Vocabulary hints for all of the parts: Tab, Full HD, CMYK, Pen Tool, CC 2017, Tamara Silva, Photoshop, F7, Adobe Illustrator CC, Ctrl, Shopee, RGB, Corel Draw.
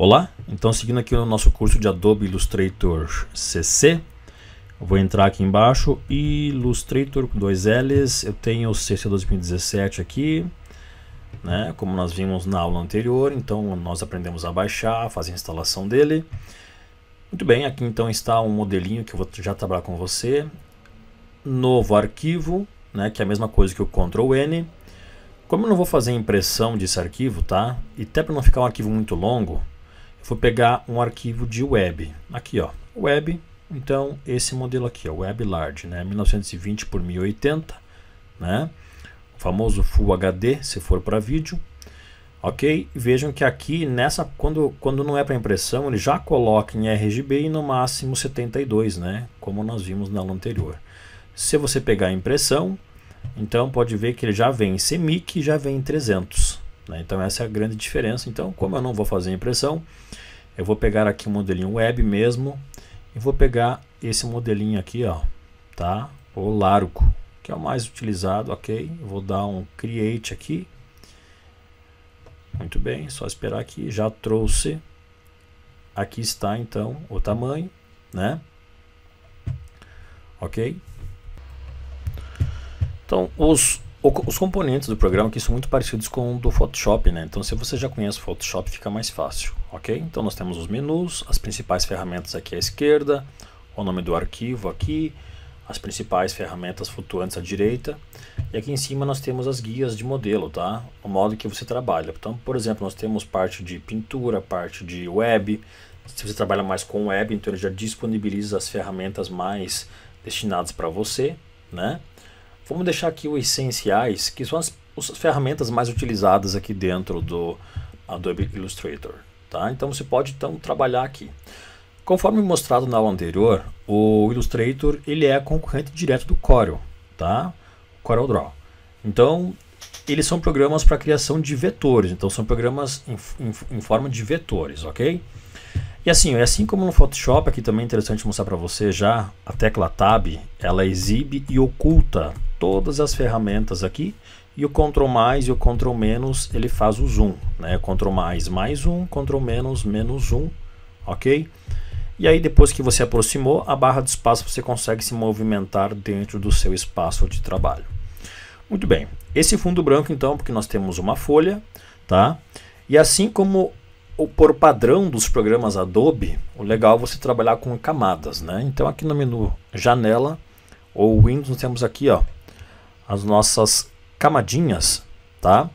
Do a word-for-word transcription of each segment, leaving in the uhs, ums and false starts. Olá, então seguindo aqui o nosso curso de Adobe Illustrator C C, eu vou entrar aqui embaixo, Illustrator com dois L's, eu tenho o C C dois mil e dezessete aqui, né? Como nós vimos na aula anterior, então nós aprendemos a baixar, fazer a instalação dele. Muito bem, aqui então está um modelinho que eu vou já trabalhar com você. Novo arquivo, né, que é a mesma coisa que o control N. Como eu não vou fazer impressão desse arquivo, tá? E até para não ficar um arquivo muito longo, eu vou pegar um arquivo de web. Aqui, ó, web. Então, esse modelo aqui, ó, web large, né? mil novecentos e vinte por mil e oitenta, né? O famoso Full H D, se for para vídeo. Ok? Vejam que aqui, nessa, quando, quando não é para impressão, ele já coloca em R G B e no máximo setenta e dois, né? Como nós vimos na aula anterior. Se você pegar a impressão, então pode ver que ele já vem em C M Y K e já vem em trezentos, né? Então essa é a grande diferença. Então, como eu não vou fazer impressão, eu vou pegar aqui um modelinho web mesmo e vou pegar esse modelinho aqui, ó, tá? O largo, que é o mais utilizado, ok? Eu vou dar um create aqui. Muito bem, só esperar aqui, já trouxe. Aqui está então o tamanho, né? Ok? Então, os, os componentes do programa aqui são muito parecidos com o do Photoshop, né? Então, se você já conhece o Photoshop, fica mais fácil, ok? Então, nós temos os menus, as principais ferramentas aqui à esquerda, o nome do arquivo aqui, as principais ferramentas flutuantes à direita, e aqui em cima nós temos as guias de modelo, tá? O modo que você trabalha. Então, por exemplo, nós temos parte de pintura, parte de web. Se você trabalha mais com web, então ele já disponibiliza as ferramentas mais destinadas para você, né? Vamos deixar aqui os essenciais, que são as, as ferramentas mais utilizadas aqui dentro do Adobe Illustrator, tá? Então você pode então trabalhar aqui. Conforme mostrado na aula anterior, o Illustrator ele é concorrente direto do Corel, tá? Corel Draw. Então eles são programas para criação de vetores, então são programas em, em, em forma de vetores, ok? E assim, assim como no Photoshop, aqui também é interessante mostrar para você já, a tecla Tab, ela exibe e oculta todas as ferramentas aqui, e o Ctrl mais e o Ctrl menos, ele faz o zoom, né? Ctrl mais, mais um, Ctrl menos, menos um, ok? E aí depois que você aproximou, a barra de espaço você consegue se movimentar dentro do seu espaço de trabalho. Muito bem, esse fundo branco então, porque nós temos uma folha, tá? E assim como por padrão dos programas Adobe, o legal é você trabalhar com camadas, né? Então aqui no menu janela ou Windows nós temos aqui, ó, as nossas camadinhas, tá?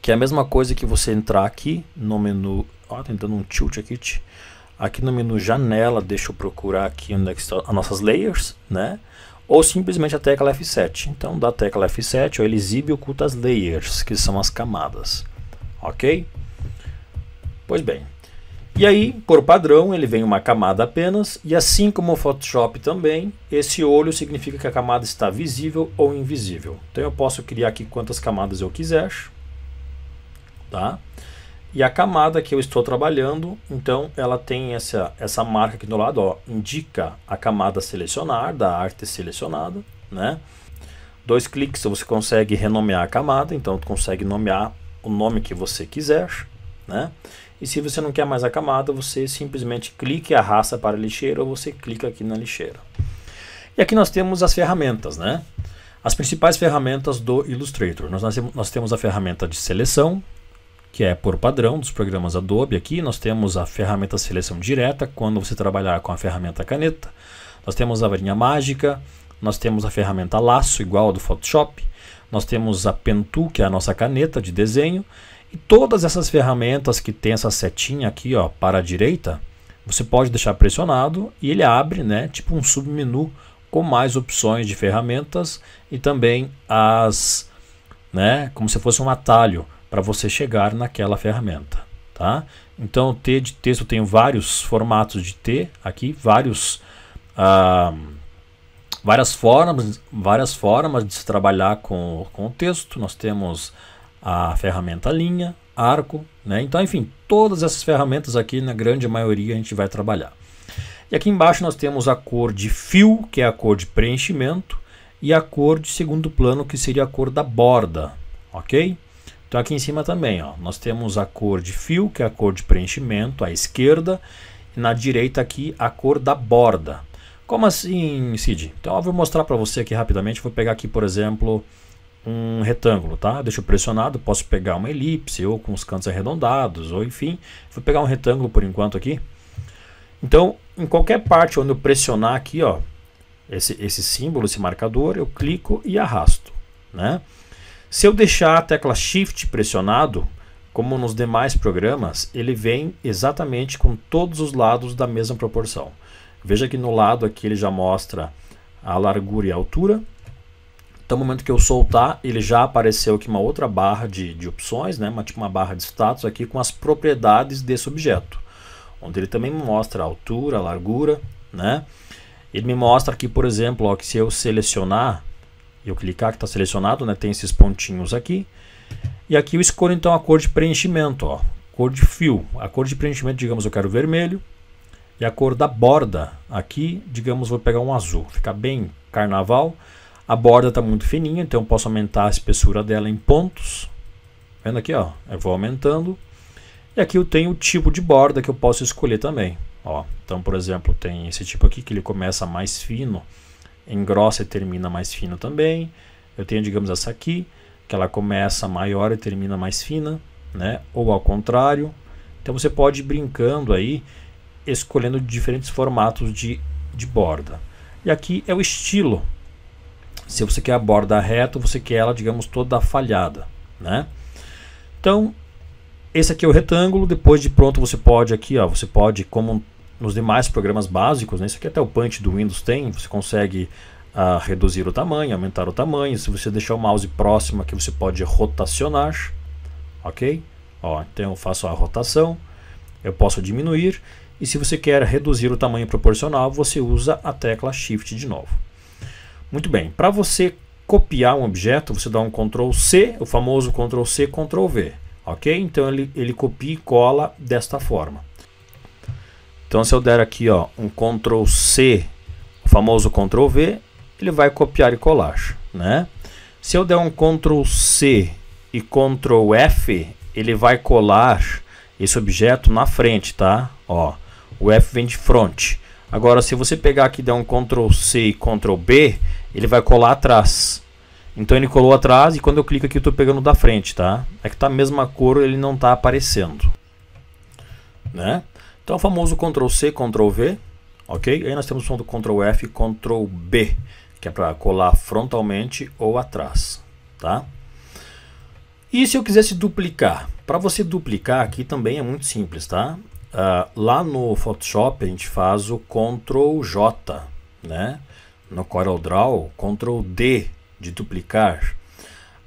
Que é a mesma coisa que você entrar aqui no menu, ó, tentando um tilt aqui, aqui no menu janela, deixa eu procurar aqui onde é que estão as nossas layers, né? Ou simplesmente a tecla F sete. Então da tecla F sete, ó, ele exibe e oculta as layers, que são as camadas, ok? Pois bem, e aí por padrão ele vem uma camada apenas, e assim como o Photoshop também, esse olho significa que a camada está visível ou invisível. Então eu posso criar aqui quantas camadas eu quiser, tá? E a camada que eu estou trabalhando, então ela tem essa, essa marca aqui do lado, ó, indica a camada a selecionar, da arte selecionada, né? Dois cliques você consegue renomear a camada, então você consegue nomear o nome que você quiser, né? E se você não quer mais a camada, você simplesmente clica e arrasta para a lixeira, ou você clica aqui na lixeira. E aqui nós temos as ferramentas, né? As principais ferramentas do Illustrator. Nós, nós, nós temos a ferramenta de seleção, que é por padrão dos programas Adobe. Aqui nós temos a ferramenta seleção direta, quando você trabalhar com a ferramenta caneta. Nós temos a varinha mágica, nós temos a ferramenta laço, igual a do Photoshop. Nós temos a Pen Tool, que é a nossa caneta de desenho. E todas essas ferramentas que tem essa setinha aqui, ó, para a direita, você pode deixar pressionado e ele abre, né, tipo um submenu com mais opções de ferramentas e também as, né, como se fosse um atalho para você chegar naquela ferramenta, tá? Então, T de texto, eu tenho vários formatos de T aqui, vários, ah, várias formas, várias formas de se trabalhar com, com o texto. Nós temos a ferramenta linha, arco, né? Então, enfim, todas essas ferramentas aqui, na grande maioria, a gente vai trabalhar. E aqui embaixo nós temos a cor de fio, que é a cor de preenchimento, e a cor de segundo plano, que seria a cor da borda, ok? Então aqui em cima também, ó, nós temos a cor de fio, que é a cor de preenchimento, à esquerda, e na direita aqui a cor da borda. Como assim, Cid? Então eu vou mostrar para você aqui rapidamente. Vou pegar aqui, por exemplo, um retângulo, tá? Deixo pressionado, posso pegar uma elipse ou com os cantos arredondados, ou enfim, vou pegar um retângulo por enquanto aqui. Então, em qualquer parte onde eu pressionar aqui, ó, esse, esse símbolo, esse marcador, eu clico e arrasto, né? Se eu deixar a tecla Shift pressionado, como nos demais programas, ele vem exatamente com todos os lados da mesma proporção. Veja que no lado aqui ele já mostra a largura e a altura. Então, no momento que eu soltar, ele já apareceu aqui uma outra barra de, de opções, né? uma, tipo uma barra de status aqui com as propriedades desse objeto, onde ele também mostra a altura, a largura, né? Ele me mostra aqui, por exemplo, ó, que se eu selecionar, eu clicar que está selecionado, né? Tem esses pontinhos aqui. E aqui eu escolho então a cor de preenchimento, ó, cor de fio. A cor de preenchimento, digamos, eu quero vermelho. E a cor da borda, aqui, digamos, vou pegar um azul. Fica bem carnaval. A borda está muito fininha, então eu posso aumentar a espessura dela em pontos. Vendo aqui, ó, eu vou aumentando. E aqui eu tenho o tipo de borda que eu posso escolher também, ó. Então, por exemplo, tem esse tipo aqui que ele começa mais fino, engrossa e termina mais fino também. Eu tenho, digamos, essa aqui, que ela começa maior e termina mais fina, né? Ou ao contrário. Então você pode ir brincando aí, escolhendo diferentes formatos de, de borda. E aqui é o estilo. Se você quer a borda reta, você quer ela, digamos, toda falhada, né? Então, esse aqui é o retângulo. Depois de pronto, você pode aqui, ó, você pode, como nos demais programas básicos, né? Isso aqui até o Punch do Windows tem, você consegue uh, reduzir o tamanho, aumentar o tamanho. Se você deixar o mouse próximo aqui, você pode rotacionar, ok? Ó, então eu faço a rotação, eu posso diminuir, e se você quer reduzir o tamanho proporcional, você usa a tecla Shift de novo. Muito bem, para você copiar um objeto, você dá um Ctrl C, o famoso Ctrl C, Ctrl V. Ok? Então ele, ele copia e cola desta forma. Então se eu der aqui, ó, um Ctrl C, o famoso Ctrl V, ele vai copiar e colar, né? Se eu der um Ctrl C e Ctrl F, ele vai colar esse objeto na frente, tá? Ó, o F vem de front. Agora se você pegar aqui e der um Ctrl C e Ctrl B, ele vai colar atrás. Então ele colou atrás, e quando eu clico aqui eu estou pegando da frente, tá? É que tá a mesma cor, ele não está aparecendo, né? Então o famoso Ctrl C, Ctrl V, ok? Aí nós temos o som do Ctrl F e Ctrl B, que é para colar frontalmente ou atrás, tá? E se eu quisesse duplicar? Para você duplicar aqui também é muito simples, tá? Uh, lá no Photoshop a gente faz o Ctrl J, né? No Corel Draw, Ctrl D. De duplicar.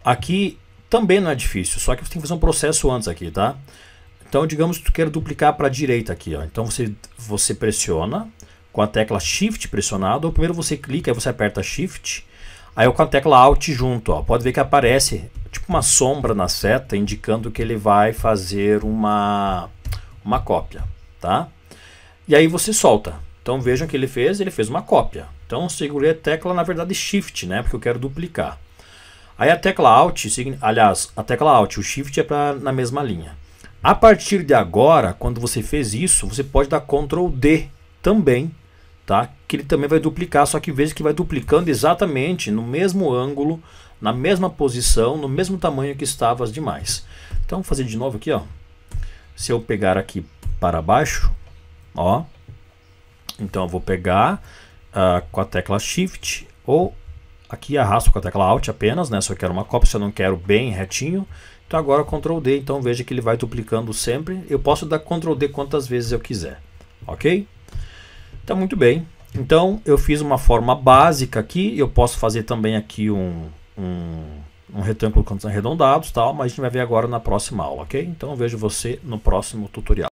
Aqui também não é difícil, só que você tem que fazer um processo antes aqui, tá? Então, digamos que tu quer duplicar para a direita aqui, ó. Então você você pressiona com a tecla Shift pressionado, ou primeiro você clica, aí você aperta Shift, aí com a tecla Alt junto, ó. Pode ver que aparece tipo uma sombra na seta indicando que ele vai fazer uma uma cópia, tá? E aí você solta. Então vejam que ele fez, ele fez uma cópia. Então segurei a tecla, na verdade Shift, né? Porque eu quero duplicar. Aí a tecla Alt, aliás, a tecla Alt, o Shift é para na mesma linha. A partir de agora, quando você fez isso, você pode dar Ctrl D também, tá? Que ele também vai duplicar, só que veja que vai duplicando exatamente no mesmo ângulo, na mesma posição, no mesmo tamanho que estava as demais. Então vou fazer de novo aqui, ó. Se eu pegar aqui para baixo, ó. Então eu vou pegar uh, com a tecla Shift, ou aqui arrasto com a tecla Alt apenas, né? Se eu quero uma cópia, se eu não quero bem retinho. Então agora Ctrl D, então veja que ele vai duplicando sempre. Eu posso dar Ctrl D quantas vezes eu quiser, ok? Então muito bem. Então eu fiz uma forma básica aqui. Eu posso fazer também aqui um, um, um retângulo com cantos arredondados, tal, mas a gente vai ver agora na próxima aula, ok? Então eu vejo você no próximo tutorial.